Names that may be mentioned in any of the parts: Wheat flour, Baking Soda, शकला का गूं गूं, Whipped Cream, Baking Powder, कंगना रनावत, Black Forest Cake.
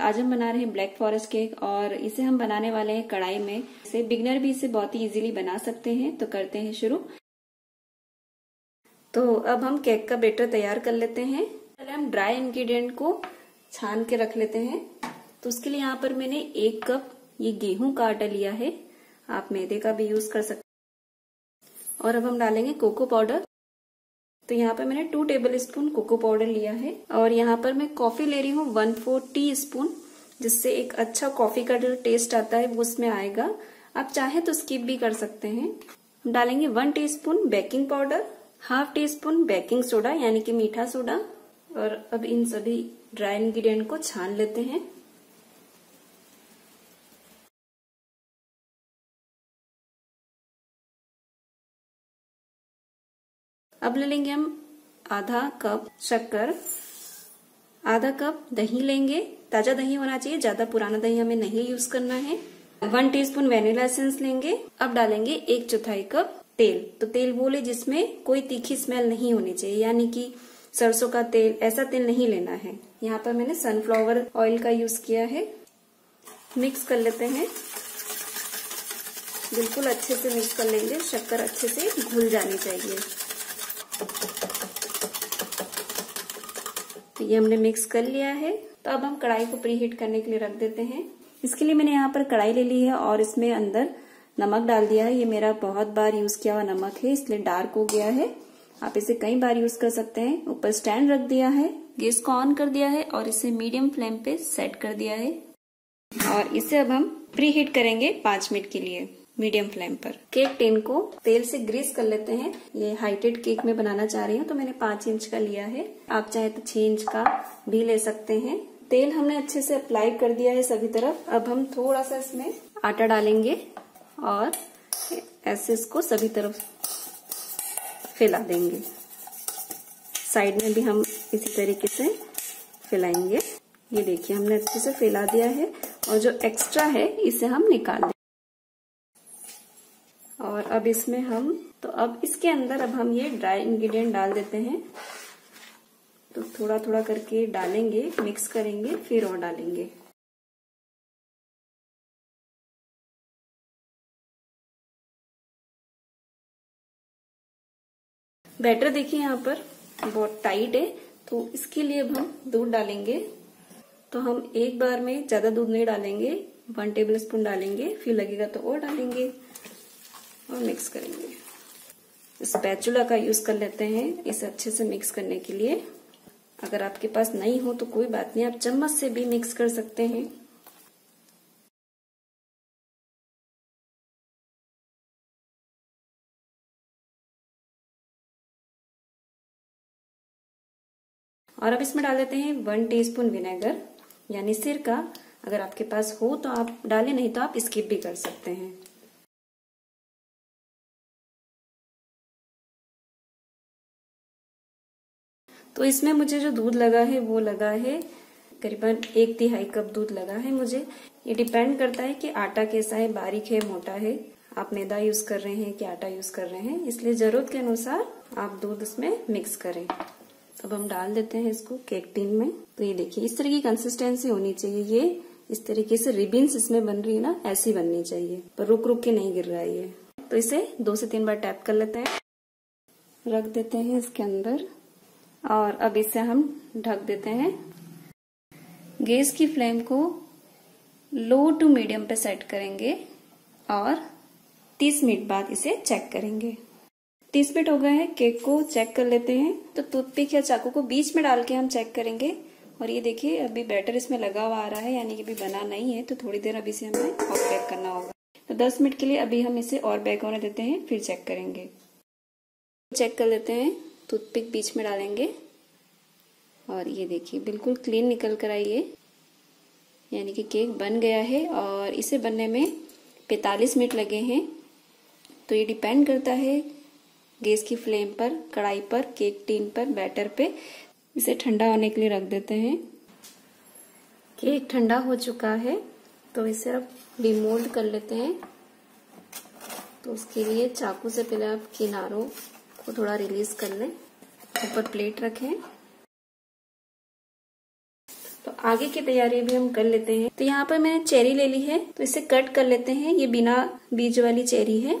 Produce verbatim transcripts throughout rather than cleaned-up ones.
तो आज हम बना रहे हैं ब्लैक फॉरेस्ट केक और इसे हम बनाने वाले हैं कढ़ाई में। इसे बिगनर भी इसे बहुत ही इजीली बना सकते हैं। तो करते हैं शुरू। तो अब हम केक का बैटर तैयार कर लेते हैं। पहले हम ड्राई इंग्रेडिएंट को छान के रख लेते हैं। तो उसके लिए यहाँ पर मैंने एक कप ये गेहूं का आटा लिया है, आप मैदे का भी यूज कर सकते हैं। और अब हम डालेंगे कोको पाउडर। तो यहाँ पर मैंने two tablespoon cocoa powder लिया है और यहाँ पर मैं कॉफी ले रही हूँ वन फोर टी स्पून, जिससे एक अच्छा कॉफी का जो टेस्ट आता है वो उसमें आएगा। आप चाहे तो स्किप भी कर सकते हैं। हम डालेंगे one teaspoon baking powder, half teaspoon baking soda यानी कि मीठा सोडा। और अब इन सभी ड्राई इंग्रेडिएंट को छान लेते हैं। अब ले लेंगे हम आधा कप शक्कर, आधा कप दही लेंगे। ताजा दही होना चाहिए, ज्यादा पुराना दही हमें नहीं यूज करना है। वन टीस्पून वैनिला एसेंस लेंगे। अब डालेंगे एक चौथाई कप तेल। तो तेल बोले जिसमें कोई तीखी स्मेल नहीं होनी चाहिए, यानी कि सरसों का तेल, ऐसा तेल नहीं लेना है। यहाँ पर मैंने सनफ्लावर ऑयल का यूज किया है। मिक्स कर लेते हैं, बिल्कुल अच्छे से मिक्स कर लेंगे। शक्कर अच्छे से घुल जानी चाहिए। तो ये हमने मिक्स कर लिया है। तो अब हम कढ़ाई को प्रीहीट करने के लिए रख देते हैं। इसके लिए मैंने यहाँ पर कढ़ाई ले ली है और इसमें अंदर नमक डाल दिया है। ये मेरा बहुत बार यूज किया हुआ नमक है, इसलिए डार्क हो गया है। आप इसे कई बार यूज कर सकते हैं। ऊपर स्टैंड रख दिया है, गैस को ऑन कर दिया है और इसे मीडियम फ्लेम पे सेट कर दिया है। और इसे अब हम प्रीहीट करेंगे पांच मिनट के लिए मीडियम फ्लेम पर। केक टिन को तेल से ग्रीस कर लेते हैं। ये हाइटेड केक में बनाना चाह रही हूँ तो मैंने पांच इंच का लिया है, आप चाहे तो छह इंच का भी ले सकते हैं। तेल हमने अच्छे से अप्लाई कर दिया है सभी तरफ। अब हम थोड़ा सा इसमें आटा डालेंगे और ऐसे इसको सभी तरफ फैला देंगे। साइड में भी हम इसी तरीके से फैलाएंगे। ये देखिए हमने अच्छे से फैला दिया है और जो एक्स्ट्रा है इसे हम निकाल देंगे। और अब इसमें हम तो अब इसके अंदर अब हम ये ड्राई इंग्रेडिएंट डाल देते हैं। तो थोड़ा थोड़ा करके डालेंगे, मिक्स करेंगे, फिर और डालेंगे। बैटर देखिए यहाँ पर बहुत टाइट है, तो इसके लिए अब हम दूध डालेंगे। तो हम एक बार में ज्यादा दूध नहीं डालेंगे, वन टेबल स्पून डालेंगे, फिर लगेगा तो और डालेंगे और मिक्स करेंगे। स्पैचुला का यूज कर लेते हैं इसे अच्छे से मिक्स करने के लिए। अगर आपके पास नहीं हो तो कोई बात नहीं, आप चम्मच से भी मिक्स कर सकते हैं। और अब इसमें डाल देते हैं वन टीस्पून विनेगर यानी सिरका। अगर आपके पास हो तो आप डालें, नहीं तो आप स्किप भी कर सकते हैं। तो इसमें मुझे जो दूध लगा है वो लगा है करीबन एक तिहाई कप दूध लगा है मुझे। ये डिपेंड करता है कि आटा कैसा है, बारीक है, मोटा है, आप मैदा यूज कर रहे हैं कि आटा यूज कर रहे हैं, इसलिए जरूरत के अनुसार आप दूध इसमें मिक्स करें। अब हम डाल देते हैं इसको केक टिन में। तो ये देखिए इस तरह की कंसिस्टेंसी होनी चाहिए। ये इस तरीके से रिबिन्स इसमें बन रही है ना, ऐसी बननी चाहिए, पर रुक रुक के नहीं गिर रहा है ये। तो इसे दो से तीन बार टैप कर लेते हैं, रख देते हैं इसके अंदर। और अब इसे हम ढक देते हैं। गैस की फ्लेम को लो टू मीडियम पे सेट करेंगे और तीस मिनट बाद इसे चेक करेंगे। तीस मिनट हो गए हैं, केक को चेक कर लेते हैं। तो टूथपिक या चाकू को बीच में डाल के हम चेक करेंगे। और ये देखिए अभी बैटर इसमें लगा हुआ आ रहा है, यानी कि अभी बना नहीं है। तो थोड़ी देर अभी इसे हमें और बेक करना होगा। तो दस मिनट के लिए अभी हम इसे और बेक होने देते हैं, फिर चेक करेंगे। चेक कर लेते हैं, टूथपिक बीच में डालेंगे और ये देखिए बिल्कुल क्लीन निकल कर आई है, यानी कि केक बन गया है। और इसे बनने में पैंतालीस मिनट लगे हैं। तो ये डिपेंड करता है गैस की फ्लेम पर, कढ़ाई पर, केक टिन पर, बैटर पे। इसे ठंडा होने के लिए रख देते हैं। केक ठंडा हो चुका है, तो इसे अब डिमोल्ड कर लेते हैं। तो उसके लिए चाकू से पहले आप किनारों को थोड़ा रिलीज कर लें, ऊपर प्लेट रखें। तो आगे की तैयारी भी हम कर लेते हैं। तो यहाँ पर मैंने चेरी ले ली है, तो इसे कट कर लेते हैं। ये बिना बीज वाली चेरी है।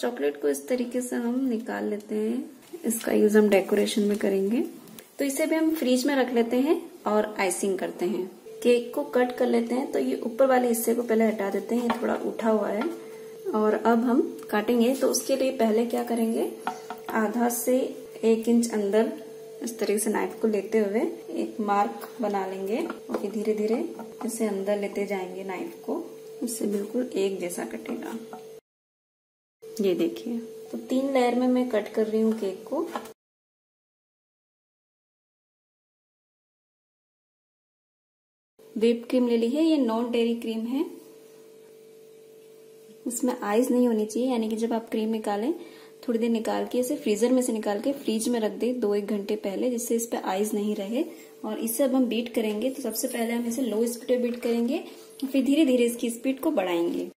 चॉकलेट को इस तरीके से हम निकाल लेते हैं, इसका यूज हम डेकोरेशन में करेंगे। तो इसे भी हम फ्रिज में रख लेते हैं और आइसिंग करते हैं। केक को कट कर लेते हैं, तो ये ऊपर वाले हिस्से को पहले हटा देते हैं, ये थोड़ा उठा हुआ है। और अब हम काटेंगे, तो उसके लिए पहले क्या करेंगे, आधा से एक इंच अंदर इस तरीके से नाइफ को लेते हुए एक मार्क बना लेंगे। ओके, धीरे धीरे इसे अंदर लेते जाएंगे नाइफ को, इससे बिल्कुल एक जैसा कटेगा। ये देखिए, तो तीन लेयर में मैं कट कर रही हूँ केक को। व्हिप क्रीम ले ली है, ये नॉन डेयरी क्रीम है, इसमें आइस नहीं होनी चाहिए। यानी कि जब आप क्रीम निकालें, थोड़ी देर निकाल के इसे फ्रीजर में से निकाल के फ्रीज में रख दें दो एक घंटे पहले, जिससे इस पर आइस नहीं रहे। और इसे अब हम बीट करेंगे, तो सबसे पहले हम इसे लो स्पीड पे बीट करेंगे, फिर धीरे धीरे इसकी स्पीड को बढ़ाएंगे।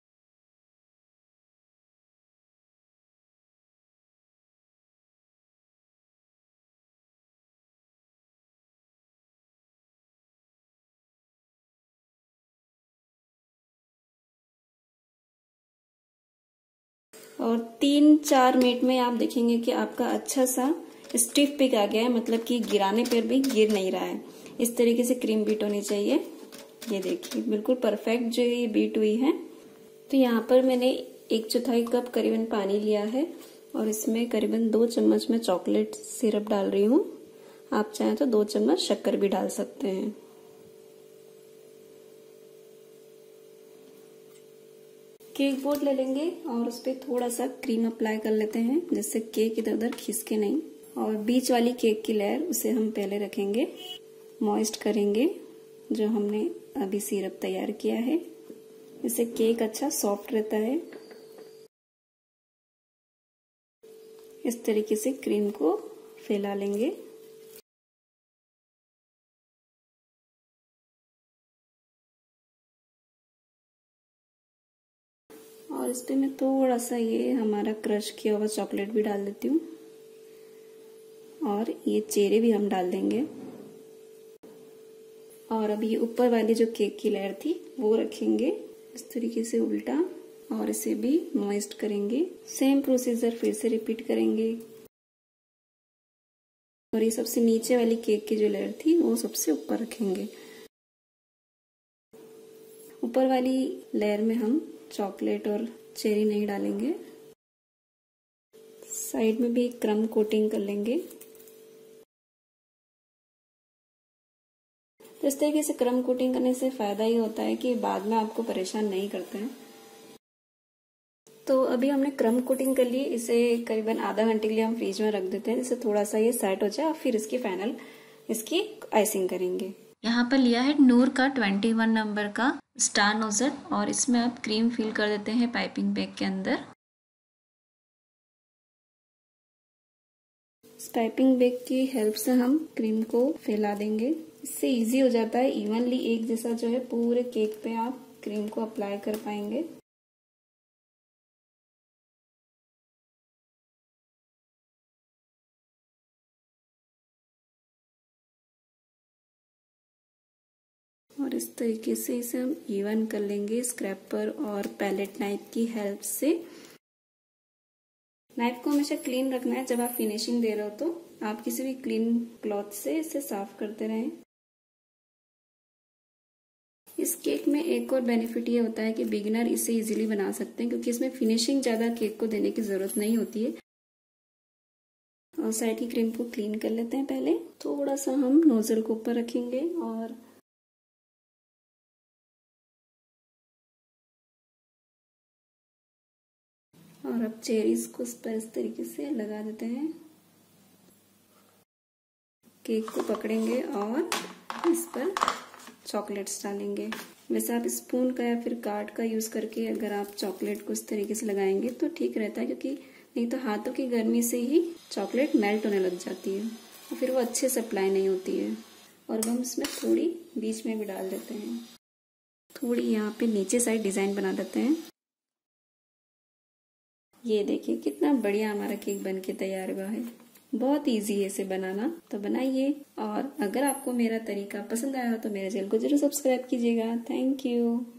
और तीन चार मिनट में आप देखेंगे कि आपका अच्छा सा स्टिफ पिक आ गया है, मतलब कि गिराने पर भी गिर नहीं रहा है। इस तरीके से क्रीम बीट होनी चाहिए। ये देखिए, बिल्कुल परफेक्ट जो ये बीट हुई है। तो यहाँ पर मैंने एक चौथाई कप करीबन पानी लिया है और इसमें करीबन दो चम्मच में चॉकलेट सिरप डाल रही हूँ। आप चाहें तो दो चम्मच शक्कर भी डाल सकते हैं। केक बोर्ड ले लेंगे और उस पर थोड़ा सा क्रीम अप्लाई कर लेते हैं, जिससे केक इधर उधर खिसके नहीं। और बीच वाली केक की लेयर उसे हम पहले रखेंगे, मॉइस्ट करेंगे जो हमने अभी सिरप तैयार किया है। इससे केक अच्छा सॉफ्ट रहता है। इस तरीके से क्रीम को फैला लेंगे। और इस पे मैं थोड़ा सा ये हमारा क्रश किया हुआ चॉकलेट भी डाल देती हूँ और ये चेरी भी हम डाल देंगे। और अब ये ऊपर वाली जो केक की लेयर थी वो रखेंगे इस तरीके से उल्टा, और इसे भी मॉइस्ट करेंगे। सेम प्रोसीजर फिर से रिपीट करेंगे। और ये सबसे नीचे वाली केक की जो लेयर थी वो सबसे ऊपर रखेंगे। ऊपर वाली लेयर में हम चॉकलेट और चेरी नहीं डालेंगे। साइड में भी क्रम कोटिंग कर लेंगे। तो इस तरीके से क्रम कोटिंग करने से फायदा ये होता है कि बाद में आपको परेशान नहीं करते हैं। तो अभी हमने क्रम कोटिंग कर ली, इसे करीबन आधा घंटे के लिए हम फ्रीज में रख देते हैं, जिससे थोड़ा सा ये सेट हो जाए। और फिर इसकी फाइनल इसकी आइसिंग करेंगे। यहाँ पर लिया है नूर का इक्कीस नंबर का स्टार नोजल, और इसमें आप क्रीम फिल कर देते हैं पाइपिंग बैग के अंदर। इस पाइपिंग बैग की हेल्प से हम क्रीम को फैला देंगे, इससे इजी हो जाता है। इवनली एक जैसा जो है पूरे केक पे आप क्रीम को अप्लाई कर पाएंगे। और इस तरीके से इसे हम इवन कर लेंगे स्क्रैपर और पैलेट नाइफ की हेल्प से। नाइफ को हमेशा क्लीन रखना है। जब आप फिनिशिंग दे रहे हो तो आप किसी भी क्लीन क्लॉथ से इसे साफ करते रहें। इस केक में एक और बेनिफिट ये होता है कि बिगिनर इसे इजीली बना सकते हैं, क्योंकि इसमें फिनिशिंग ज़्यादा केक को देने की ज़रूरत नहीं होती है। और साइड की क्रीम को क्लीन कर लेते हैं पहले। थोड़ा सा हम नोजल को ऊपर रखेंगे और और अब चेरीज को उस पर इस तरीके से लगा देते हैं। केक को पकड़ेंगे और इस पर चॉकलेट्स डालेंगे। वैसे आप स्पून का या फिर कार्ड का यूज़ करके अगर आप चॉकलेट को इस तरीके से लगाएंगे तो ठीक रहता है, क्योंकि नहीं तो हाथों की गर्मी से ही चॉकलेट मेल्ट होने लग जाती है और फिर वो अच्छे से अप्लाई नहीं होती है। और हम इसमें थोड़ी बीच में भी डाल देते हैं, थोड़ी यहाँ पे नीचे साइड डिज़ाइन बना देते हैं। ये देखिए कितना बढ़िया हमारा केक बनके तैयार हुआ है। बहुत ईजी है इसे बनाना, तो बनाइए। और अगर आपको मेरा तरीका पसंद आया हो तो मेरे चैनल को जरूर सब्सक्राइब कीजिएगा। Thank you.